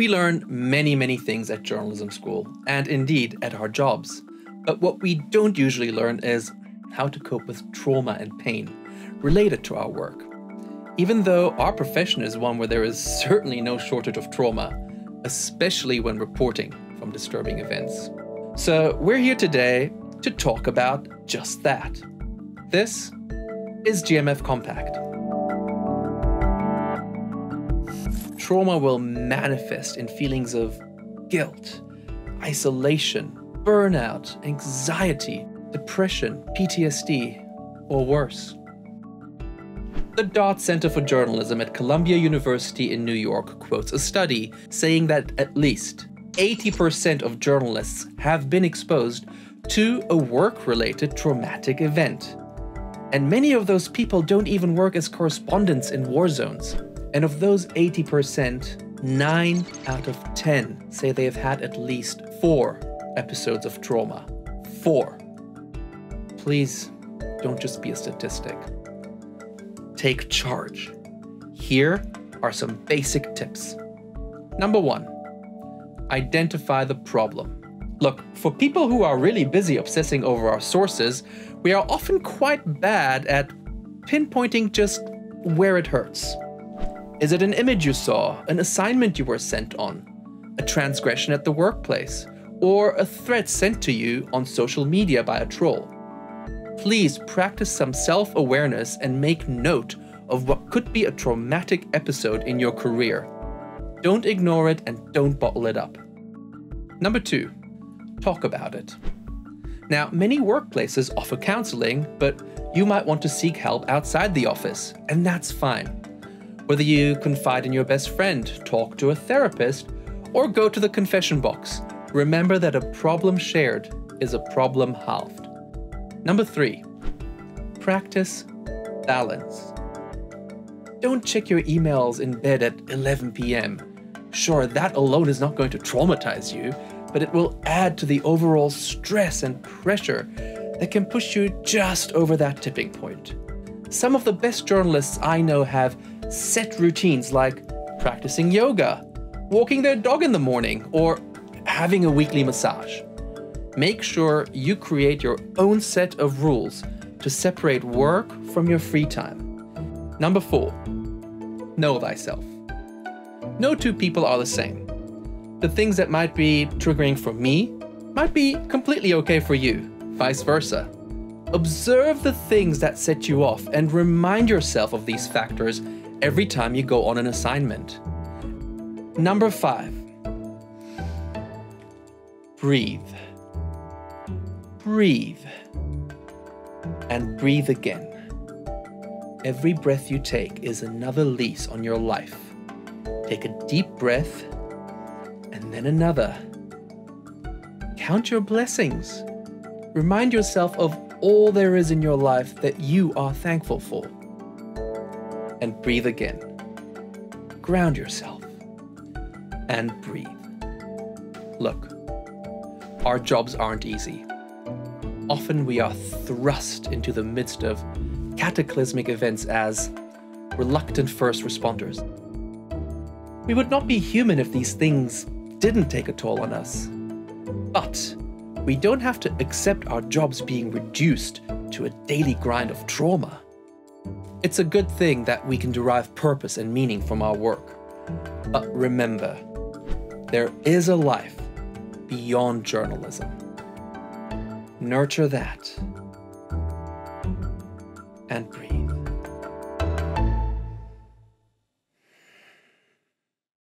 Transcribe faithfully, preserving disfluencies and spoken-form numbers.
We learn many, many things at journalism school, and indeed at our jobs. But what we don't usually learn is how to cope with trauma and pain related to our work. Even though our profession is one where there is certainly no shortage of trauma, especially when reporting from disturbing events. So we're here today to talk about just that. This is G M F Compact. Trauma will manifest in feelings of guilt, isolation, burnout, anxiety, depression, P T S D, or worse. The Dart Center for Journalism at Columbia University in New York quotes a study saying that at least eighty percent of journalists have been exposed to a work-related traumatic event. And many of those people don't even work as correspondents in war zones. And of those eighty percent, nine out of ten say they have had at least four episodes of trauma. Four. Please don't just be a statistic. Take charge. Here are some basic tips. Number one, identify the problem. Look, for people who are really busy obsessing over our sources, we are often quite bad at pinpointing just where it hurts. Is it an image you saw, an assignment you were sent on, a transgression at the workplace, or a threat sent to you on social media by a troll? Please practice some self-awareness and make note of what could be a traumatic episode in your career. Don't ignore it and don't bottle it up. Number two, talk about it. Now, many workplaces offer counseling, but you might want to seek help outside the office, and that's fine. Whether you confide in your best friend, talk to a therapist, or go to the confession box, remember that a problem shared is a problem halved. Number three, practice balance. Don't check your emails in bed at eleven p m Sure, that alone is not going to traumatize you, but it will add to the overall stress and pressure that can push you just over that tipping point. Some of the best journalists I know have set routines like practicing yoga, walking their dog in the morning, or having a weekly massage. Make sure you create your own set of rules to separate work from your free time. Number four, know thyself. No two people are the same. The things that might be triggering for me might be completely okay for you, vice versa. Observe the things that set you off and remind yourself of these factors every time you go on an assignment. Number five, breathe. Breathe and breathe again. Every breath you take is another lease on your life. Take a deep breath and then another. Count your blessings. Remind yourself of all there is in your life that you are thankful for. And breathe again. Ground yourself and breathe. Look, our jobs aren't easy. Often we are thrust into the midst of cataclysmic events as reluctant first responders. We would not be human if these things didn't take a toll on us. But we don't have to accept our jobs being reduced to a daily grind of trauma. It's a good thing that we can derive purpose and meaning from our work. But remember, there is a life beyond journalism. Nurture that and breathe.